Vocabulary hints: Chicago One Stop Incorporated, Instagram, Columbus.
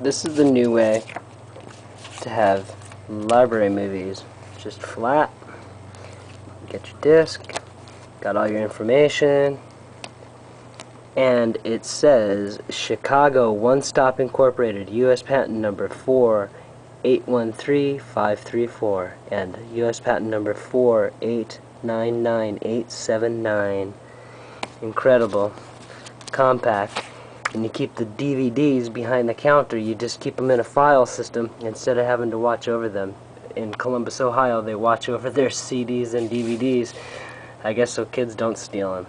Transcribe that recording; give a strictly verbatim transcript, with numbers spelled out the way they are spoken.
This is the new way to have library movies. Just flat. Get your disc. Got all your information. And it says Chicago One Stop Incorporated, U S patent number four eight one three five three four and U S patent number four eight nine nine eight seven nine. Incredible. Compact. And you keep the D V Ds behind the counter. You just keep them in a file system instead of having to watch over them. In Columbus, Ohio, they watch over their C Ds and D V Ds. I guess so kids don't steal them.